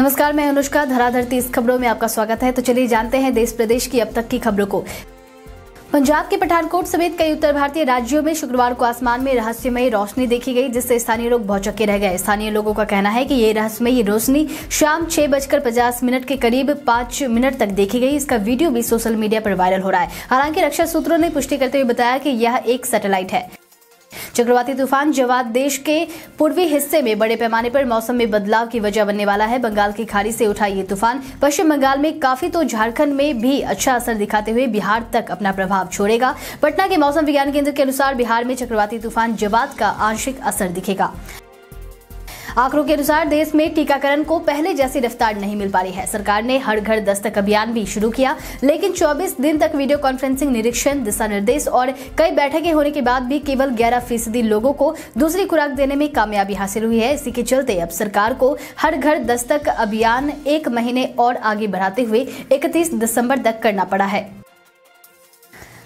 नमस्कार, मैं अनुष्का धराधरती, इस खबरों में आपका स्वागत है। तो चलिए जानते हैं देश प्रदेश की अब तक की खबरों को। पंजाब के पठानकोट समेत कई उत्तर भारतीय राज्यों में शुक्रवार को आसमान में रहस्यमयी रोशनी देखी गई, जिससे स्थानीय लोग भौचक्के रह गए। स्थानीय लोगों का कहना है कि ये रहस्यमयी रोशनी शाम 6:50 के करीब 5 मिनट तक देखी गई। इसका वीडियो भी सोशल मीडिया पर वायरल हो रहा है। हालांकि रक्षा सूत्रों ने पुष्टि करते हुए बताया कि यह एक सैटेलाइट है। चक्रवाती तूफान जवाद देश के पूर्वी हिस्से में बड़े पैमाने पर मौसम में बदलाव की वजह बनने वाला है। बंगाल की खाड़ी से उठा ये तूफान पश्चिम बंगाल में काफी तो झारखंड में भी अच्छा असर दिखाते हुए बिहार तक अपना प्रभाव छोड़ेगा। पटना के मौसम विज्ञान केंद्र के अनुसार बिहार में चक्रवाती तूफान जवाद का आंशिक असर दिखेगा। आंकड़ों के अनुसार देश में टीकाकरण को पहले जैसी रफ्तार नहीं मिल पा रही है। सरकार ने हर घर दस्तक अभियान भी शुरू किया, लेकिन 24 दिन तक वीडियो कॉन्फ्रेंसिंग, निरीक्षण, दिशा निर्देश और कई बैठकें होने के बाद भी केवल 11% लोगों को दूसरी खुराक देने में कामयाबी हासिल हुई है। इसी के चलते अब सरकार को हर घर दस्तक अभियान 1 महीने और आगे बढ़ाते हुए 31 दिसंबर तक करना पड़ा है।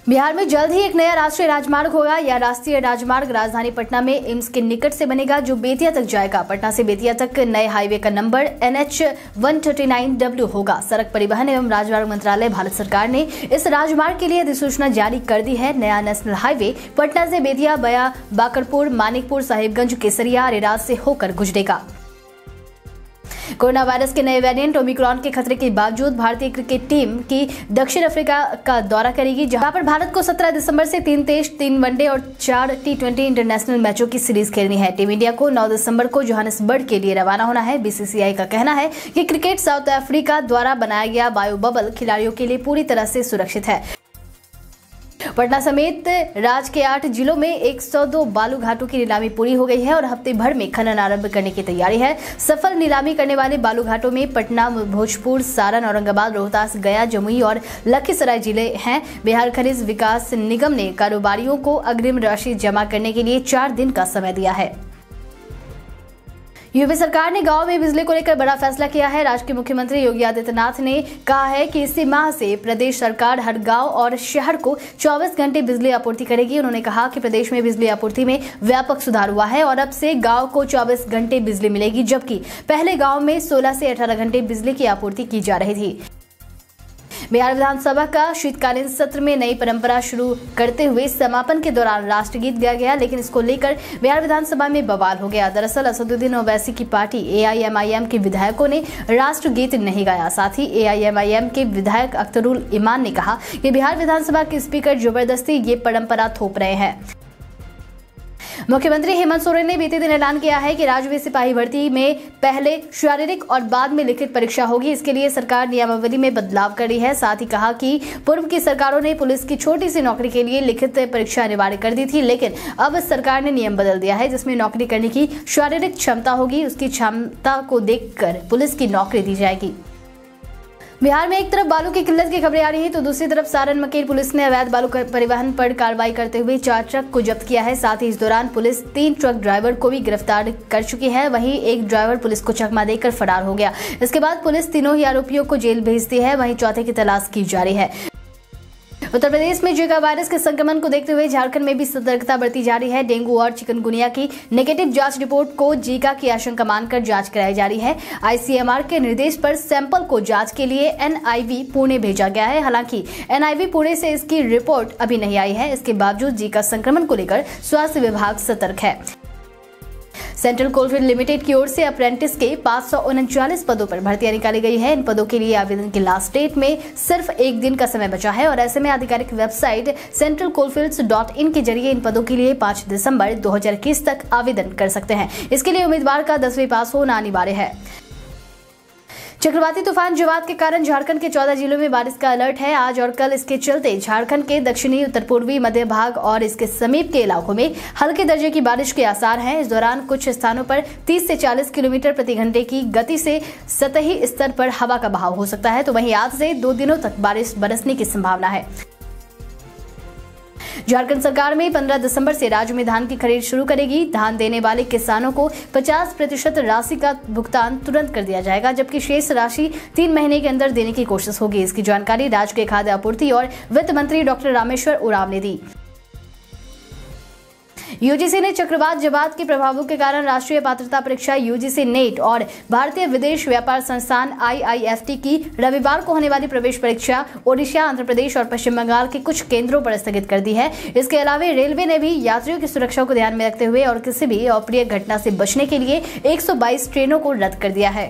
बिहार में जल्द ही एक नया राष्ट्रीय राजमार्ग होगा। यह राष्ट्रीय राजमार्ग राजधानी पटना में एम्स के निकट से बनेगा, जो बेतिया तक जाएगा। पटना से बेतिया तक नए हाईवे का नंबर NH 139W होगा। सड़क परिवहन एवं राजमार्ग मंत्रालय भारत सरकार ने इस राजमार्ग के लिए अधिसूचना जारी कर दी है। नया नेशनल हाईवे पटना से बेतिया, गया, बाकरपुर, मानिकपुर, साहिबगंज, केसरिया, इराज से होकर गुजरेगा। कोरोना वायरस के नए वेरिएंट ओमिक्रॉन के खतरे के बावजूद भारतीय क्रिकेट टीम की दक्षिण अफ्रीका का दौरा करेगी, जहां पर भारत को 17 दिसंबर से 3 टेस्ट, 3 वनडे और 4 T20 इंटरनेशनल मैचों की सीरीज खेलनी है। टीम इंडिया को 9 दिसंबर को जोहानसबर्ग के लिए रवाना होना है। बीसीसीआई का कहना है कि क्रिकेट साउथ अफ्रीका द्वारा बनाया गया बायो बबल खिलाड़ियों के लिए पूरी तरह से सुरक्षित है। पटना समेत राज्य के 8 जिलों में 102 बालू घाटों की नीलामी पूरी हो गई है और हफ्ते भर में खनन आरंभ करने की तैयारी है। सफल नीलामी करने वाले बालू घाटों में पटना, भोजपुर, सारण, औरंगाबाद, रोहतास, गया, जमुई और लखीसराय जिले हैं। बिहार खनिज विकास निगम ने कारोबारियों को अग्रिम राशि जमा करने के लिए 4 दिन का समय दिया है। यूपी सरकार ने गांव में बिजली को लेकर बड़ा फैसला किया है। राज्य के मुख्यमंत्री योगी आदित्यनाथ ने कहा है कि इसी माह से प्रदेश सरकार हर गांव और शहर को 24 घंटे बिजली आपूर्ति करेगी। उन्होंने कहा कि प्रदेश में बिजली आपूर्ति में व्यापक सुधार हुआ है और अब से गांव को 24 घंटे बिजली मिलेगी, जबकि पहले गांव में 16 से 18 घंटे बिजली की आपूर्ति की जा रही थी। बिहार विधानसभा का शीतकालीन सत्र में नई परंपरा शुरू करते हुए समापन के दौरान राष्ट्रगीत गाया गया, लेकिन इसको लेकर बिहार विधानसभा में बवाल हो गया। दरअसल असदुद्दीन ओवैसी की पार्टी एआईएमआईएम के विधायकों ने राष्ट्रगीत नहीं गाया। साथ ही एआईएमआईएम के विधायक अख्तरुल ईमान ने कहा कि बिहार विधानसभा के स्पीकर जबरदस्ती ये परंपरा थोप रहे हैं। मुख्यमंत्री हेमंत सोरेन ने बीते दिन ऐलान किया है कि राज्य में सिपाही भर्ती में पहले शारीरिक और बाद में लिखित परीक्षा होगी। इसके लिए सरकार नियमावली में बदलाव कर रही है। साथ ही कहा कि पूर्व की सरकारों ने पुलिस की छोटी सी नौकरी के लिए लिखित परीक्षा अनिवार्य कर दी थी, लेकिन अब सरकार ने नियम बदल दिया है, जिसमें नौकरी करने की शारीरिक क्षमता होगी। उसकी क्षमता को देखकर पुलिस की नौकरी दी जाएगी। बिहार में एक तरफ बालू की किल्लत की खबरें आ रही हैं, तो दूसरी तरफ सारण मकेर पुलिस ने अवैध बालू परिवहन पर कार्रवाई करते हुए 4 ट्रक को जब्त किया है। साथ ही इस दौरान पुलिस 3 ट्रक ड्राइवर को भी गिरफ्तार कर चुकी है। वहीं एक ड्राइवर पुलिस को चकमा देकर फरार हो गया। इसके बाद पुलिस तीनों ही आरोपियों को जेल भेजती है। वहीं चौथे की तलाश की जा रही है। उत्तर प्रदेश में जीका वायरस के संक्रमण को देखते हुए झारखंड में भी सतर्कता बरती जा रही है। डेंगू और चिकनगुनिया की नेगेटिव जांच रिपोर्ट को जीका की आशंका मानकर जांच कराई जा रही है। आईसीएमआर के निर्देश पर सैंपल को जांच के लिए एनआईवी पुणे भेजा गया है। हालांकि एनआईवी पुणे से इसकी रिपोर्ट अभी नहीं आई है। इसके बावजूद जीका संक्रमण को लेकर स्वास्थ्य विभाग सतर्क है। सेंट्रल कोलफील्ड लिमिटेड की ओर से अप्रेंटिस के 539 पदों पर भर्तियां निकाली गई है। इन पदों के लिए आवेदन की लास्ट डेट में सिर्फ 1 दिन का समय बचा है और ऐसे में आधिकारिक वेबसाइट centralcoalfields.in के जरिए इन पदों के लिए 5 दिसंबर 2021 तक आवेदन कर सकते हैं। इसके लिए उम्मीदवार का 10वीं पास होना अनिवार्य है। चक्रवाती तूफान जवाद के कारण झारखंड के 14 जिलों में बारिश का अलर्ट है आज और कल। इसके चलते झारखंड के दक्षिणी, उत्तर पूर्वी, मध्य भाग और इसके समीप के इलाकों में हल्के दर्जे की बारिश के आसार हैं। इस दौरान कुछ स्थानों पर 30 से 40 किलोमीटर प्रति घंटे की गति से सतही स्तर पर हवा का बहाव हो सकता है। तो वहीं आज से 2 दिनों तक बारिश बरसने की संभावना है। झारखंड सरकार में 15 दिसंबर से राज्य में धान की खरीद शुरू करेगी। धान देने वाले किसानों को 50% राशि का भुगतान तुरंत कर दिया जाएगा, जबकि शेष राशि 3 महीने के अंदर देने की कोशिश होगी। इसकी जानकारी राज्य के खाद्य आपूर्ति और वित्त मंत्री डॉ. रामेश्वर उरांव ने दी। यूजीसी ने चक्रवात जवाद के प्रभावों के कारण राष्ट्रीय पात्रता परीक्षा यूजीसी नेट और भारतीय विदेश व्यापार संस्थान आईआईएफटी की रविवार को होने वाली प्रवेश परीक्षा ओडिशा, आंध्र प्रदेश और पश्चिम बंगाल के कुछ केंद्रों पर स्थगित कर दी है। इसके अलावा रेलवे ने भी यात्रियों की सुरक्षा को ध्यान में रखते हुए और किसी भी अप्रिय घटना से बचने के लिए 122 ट्रेनों को रद्द कर दिया है।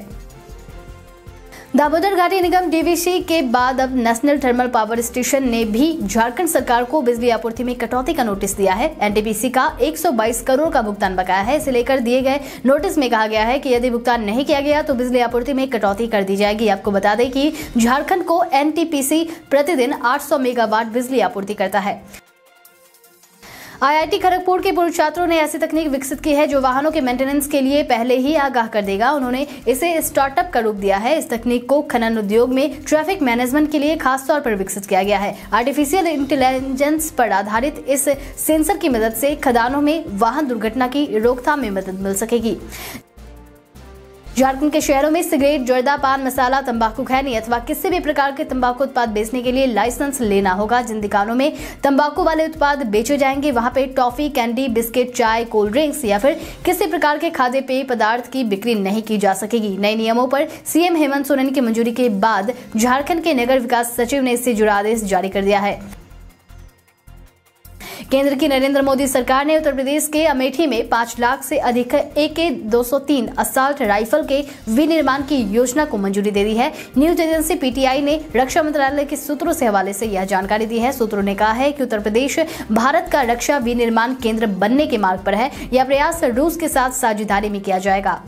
दामोदर घाटी निगम डीवीसी के बाद अब नेशनल थर्मल पावर स्टेशन ने भी झारखंड सरकार को बिजली आपूर्ति में कटौती का नोटिस दिया है। एनटीपीसी का 122 करोड़ का भुगतान बकाया है। इसे लेकर दिए गए नोटिस में कहा गया है कि यदि भुगतान नहीं किया गया तो बिजली आपूर्ति में कटौती कर दी जाएगी। आपको बता दें कि झारखंड को एनटीपीसी प्रतिदिन 800 मेगावाट बिजली आपूर्ति करता है। आईआईटी खड़गपुर के पूर्व छात्रों ने ऐसी तकनीक विकसित की है जो वाहनों के मेंटेनेंस के लिए पहले ही आगाह कर देगा। उन्होंने इसे स्टार्टअप का रूप दिया है। इस तकनीक को खनन उद्योग में ट्रैफिक मैनेजमेंट के लिए खास तौर पर विकसित किया गया है। आर्टिफिशियल इंटेलिजेंस पर आधारित इस सेंसर की मदद से खदानों में वाहन दुर्घटना की रोकथाम में मदद मिल सकेगी। झारखंड के शहरों में सिगरेट, जर्दा, पान मसाला, तंबाकू खैनी अथवा किसी भी प्रकार के तंबाकू उत्पाद बेचने के लिए लाइसेंस लेना होगा। जिन दुकानों में तंबाकू वाले उत्पाद बेचे जाएंगे वहां पे टॉफी, कैंडी, बिस्किट, चाय, कोल्ड ड्रिंक्स या फिर किसी प्रकार के खाद्य पेय पदार्थ की बिक्री नहीं की जा सकेगी। नए नियमों पर सीएम हेमंत सोरेन की मंजूरी के बाद झारखंड के नगर विकास सचिव ने इससे जुड़ा आदेश जारी कर दिया है। केंद्र की नरेंद्र मोदी सरकार ने उत्तर प्रदेश के अमेठी में 5 लाख से अधिक AK-203 असॉल्ट राइफल के विनिर्माण की योजना को मंजूरी दे दी है। न्यूज एजेंसी पीटीआई ने रक्षा मंत्रालय के सूत्रों से हवाले से यह जानकारी दी है। सूत्रों ने कहा है कि उत्तर प्रदेश भारत का रक्षा विनिर्माण केंद्र बनने के मार्ग पर है। यह प्रयास रूस के साथ साझेदारी में किया जाएगा।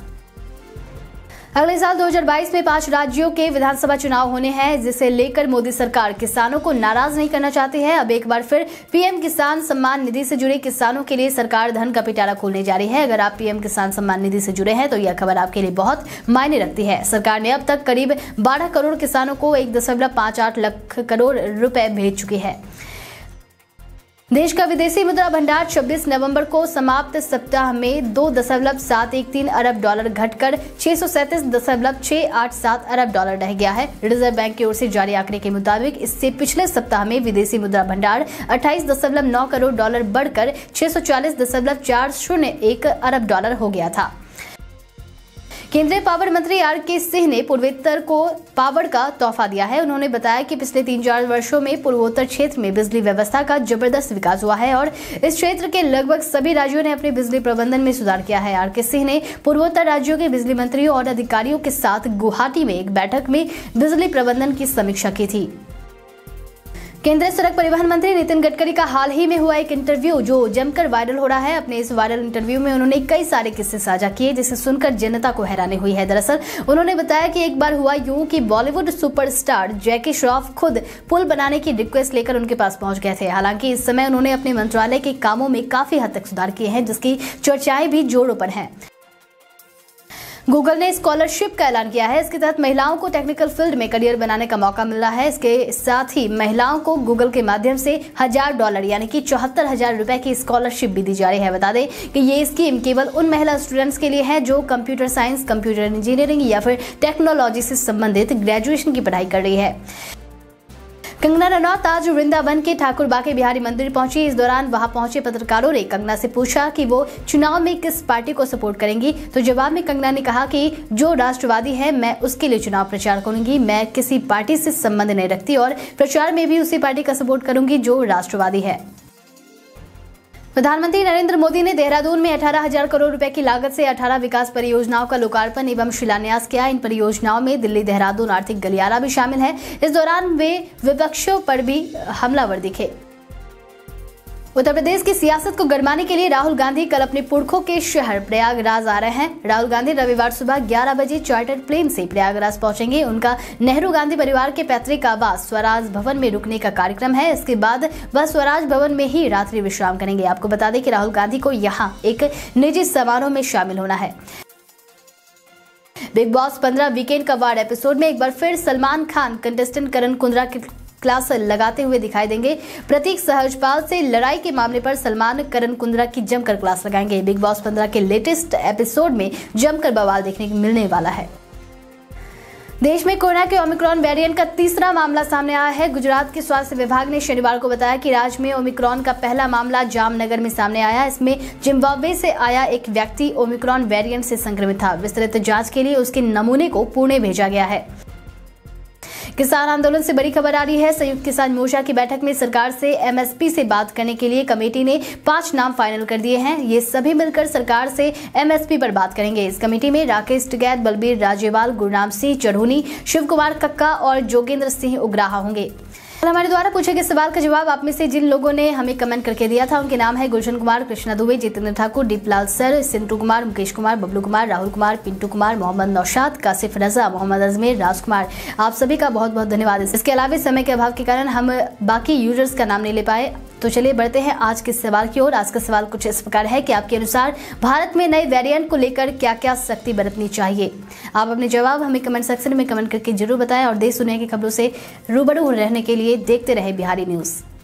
अगले साल 2022 में 5 राज्यों के विधानसभा चुनाव होने हैं, जिसे लेकर मोदी सरकार किसानों को नाराज नहीं करना चाहती है। अब एक बार फिर पीएम किसान सम्मान निधि से जुड़े किसानों के लिए सरकार धन का पिटारा खोलने जा रही है। अगर आप पीएम किसान सम्मान निधि से जुड़े हैं तो यह खबर आपके लिए बहुत मायने रखती है। सरकार ने अब तक करीब 12 करोड़ किसानों को 1.58 लाख करोड़ रुपए भेज चुकी है। देश का विदेशी मुद्रा भंडार 26 नवंबर को समाप्त सप्ताह में 2.713 अरब डॉलर घटकर 637.687 अरब डॉलर रह गया है। रिजर्व बैंक की ओर से जारी आंकड़े के मुताबिक इससे पिछले सप्ताह में विदेशी मुद्रा भंडार 28.9 करोड़ डॉलर बढ़कर 640.401 अरब डॉलर हो गया था। केंद्रीय पावर मंत्री आर के सिंह ने पूर्वोत्तर को पावर का तोहफा दिया है। उन्होंने बताया कि पिछले 3-4 वर्षों में पूर्वोत्तर क्षेत्र में बिजली व्यवस्था का जबरदस्त विकास हुआ है और इस क्षेत्र के लगभग सभी राज्यों ने अपने बिजली प्रबंधन में सुधार किया है। आर के सिंह ने पूर्वोत्तर राज्यों के बिजली मंत्रियों और अधिकारियों के साथ गुवाहाटी में एक बैठक में बिजली प्रबंधन की समीक्षा की थी। केंद्रीय सड़क परिवहन मंत्री नितिन गडकरी का हाल ही में हुआ एक इंटरव्यू जो जमकर वायरल हो रहा है। अपने इस वायरल इंटरव्यू में उन्होंने कई सारे किस्से साझा किए जिसे सुनकर जनता को हैरानी हुई है। दरअसल उन्होंने बताया कि एक बार हुआ यूं कि बॉलीवुड सुपरस्टार जैकी श्रॉफ खुद पुल बनाने की रिक्वेस्ट लेकर उनके पास पहुंच गए थे। हालांकि इस समय उन्होंने अपने मंत्रालय के कामों में काफी हद तक सुधार किए हैं, जिसकी चर्चाएं भी जोरों पर हैं। गूगल ने स्कॉलरशिप का ऐलान किया है। इसके तहत महिलाओं को टेक्निकल फील्ड में करियर बनाने का मौका मिल रहा है। इसके साथ ही महिलाओं को गूगल के माध्यम से $1000 यानी कि 74,000 रुपए की स्कॉलरशिप भी दी जा रही है। बता दें कि ये स्कीम केवल उन महिला स्टूडेंट्स के लिए है जो कंप्यूटर साइंस, कंप्यूटर इंजीनियरिंग या फिर टेक्नोलॉजी से संबंधित ग्रेजुएशन की पढ़ाई कर रही है। कंगना रनौत आज वृंदावन के ठाकुर बाके बिहारी मंदिर पहुंची। इस दौरान वहां पहुंचे पत्रकारों ने कंगना से पूछा कि वो चुनाव में किस पार्टी को सपोर्ट करेंगी, तो जवाब में कंगना ने कहा कि जो राष्ट्रवादी है मैं उसके लिए चुनाव प्रचार करूंगी। मैं किसी पार्टी से संबंध नहीं रखती और प्रचार में भी उसी पार्टी का सपोर्ट करूंगी जो राष्ट्रवादी है। प्रधानमंत्री नरेंद्र मोदी ने देहरादून में 18,000 करोड़ रुपए की लागत से 18 विकास परियोजनाओं का लोकार्पण एवं शिलान्यास किया। इन परियोजनाओं में दिल्ली देहरादून आर्थिक गलियारा भी शामिल है। इस दौरान वे विपक्षियों पर भी हमलावर दिखे। उत्तर प्रदेश की सियासत को गरमाने के लिए राहुल गांधी कल अपने पुरखों के शहर प्रयागराज आ रहे हैं। राहुल गांधी रविवार सुबह 11 बजे चार्टर्ड प्लेन से प्रयागराज पहुंचेंगे। उनका नेहरू गांधी परिवार के पैतृक आवास स्वराज भवन में रुकने का कार्यक्रम है। इसके बाद वह स्वराज भवन में ही रात्रि विश्राम करेंगे। आपको बता दें कि राहुल गांधी को यहाँ एक निजी समारोह में शामिल होना है। बिग बॉस 15 वीकेंड का वार एपिसोड में एक बार फिर सलमान खान कंटेस्टेंट करण कुंद्रा की क्लास लगाते हुए दिखाई देंगे। प्रतीक सहजपाल से लड़ाई के मामले पर सलमान करण कुंद्रा की जमकर क्लास लगाएंगे। बिग बॉस 15 के लेटेस्ट एपिसोड में जमकर बवाल देखने को मिलने वाला है। देश में कोरोना के ओमिक्रॉन वेरिएंट का तीसरा मामला सामने आया है। गुजरात के स्वास्थ्य विभाग ने शनिवार को बताया कि राज्य में ओमिक्रॉन का पहला मामला जामनगर में सामने आया। इसमें जिम्बाब्वे से आया एक व्यक्ति ओमिक्रॉन वेरिएंट से संक्रमित था। विस्तृत जांच के लिए उसके नमूने को पुणे भेजा गया है। किसान आंदोलन से बड़ी खबर आ रही है। संयुक्त किसान मोर्चा की बैठक में सरकार से एमएसपी से बात करने के लिए कमेटी ने 5 नाम फाइनल कर दिए हैं। ये सभी मिलकर सरकार से एमएसपी पर बात करेंगे। इस कमेटी में राकेश टिकैत, बलबीर राजेवाल, गुरनाम सिंह चढ़ूनी, शिव कुमार कक्का और जोगेंद्र सिंह उग्राहा होंगे। हमारे द्वारा पूछे गए सवाल का जवाब आप में से जिन लोगों ने हमें कमेंट करके दिया था उनके नाम है गुलशन कुमार, कृष्णा दुबे, जितेंद्र ठाकुर, दीपलाल सर, सिंटू कुमार, मुकेश कुमार, बबलू कुमार, राहुल कुमार, पिंटू कुमार, मोहम्मद नौशाद, कासिफ रजा, मोहम्मद अजमेर, राजकुमार। आप सभी का बहुत बहुत धन्यवाद। इसके अलावा समय के अभाव के कारण हम बाकी यूजर्स का नाम नहीं ले पाए। तो चलिए बढ़ते हैं आज के सवाल की ओर। आज का सवाल कुछ इस प्रकार है कि आपके अनुसार भारत में नए वेरिएंट को लेकर क्या क्या सख्ती बरतनी चाहिए। आप अपने जवाब हमें कमेंट सेक्शन में कमेंट करके जरूर बताएं और देश दुनिया की खबरों से रूबरू रहने के लिए देखते रहे बिहारी न्यूज़।